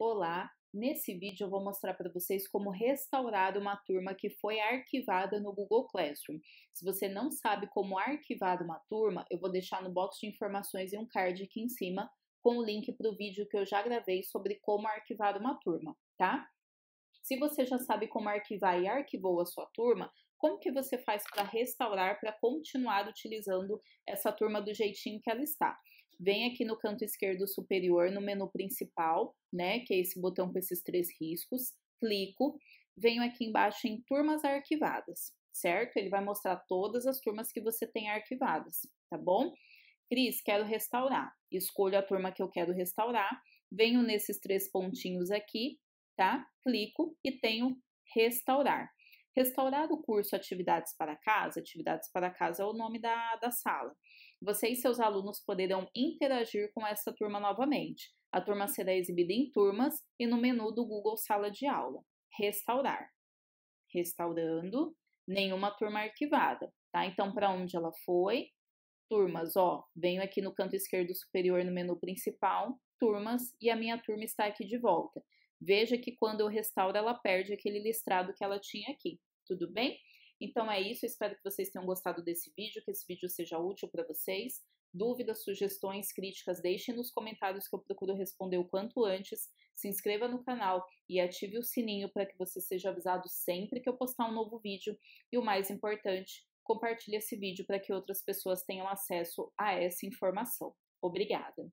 Olá! Nesse vídeo eu vou mostrar para vocês como restaurar uma turma que foi arquivada no Google Classroom. Se você não sabe como arquivar uma turma, eu vou deixar no box de informações e um card aqui em cima com o link para o vídeo que eu já gravei sobre como arquivar uma turma, tá? Se você já sabe como arquivar e arquivou a sua turma, como que você faz para restaurar, para continuar utilizando essa turma do jeitinho que ela está? Vem aqui no canto esquerdo superior, no menu principal, né, que é esse botão com esses três riscos, clico, venho aqui embaixo em turmas arquivadas, certo? Ele vai mostrar todas as turmas que você tem arquivadas, tá bom? Cris, quero restaurar, escolho a turma que eu quero restaurar, venho nesses três pontinhos aqui, tá? Clico e tenho restaurar. Restaurar o curso Atividades para Casa é o nome da sala. Você e seus alunos poderão interagir com essa turma novamente. A turma será exibida em turmas e no menu do Google Sala de Aula. Restaurar. Restaurando, nenhuma turma arquivada, tá? Então, para onde ela foi? Turmas, ó, venho aqui no canto esquerdo superior no menu principal, turmas, e a minha turma está aqui de volta. Veja que quando eu restauro, ela perde aquele listrado que ela tinha aqui, tudo bem? Então é isso, eu espero que vocês tenham gostado desse vídeo, que esse vídeo seja útil para vocês. Dúvidas, sugestões, críticas, deixem nos comentários que eu procuro responder o quanto antes. Se inscreva no canal e ative o sininho para que você seja avisado sempre que eu postar um novo vídeo. E o mais importante, compartilhe esse vídeo para que outras pessoas tenham acesso a essa informação. Obrigada!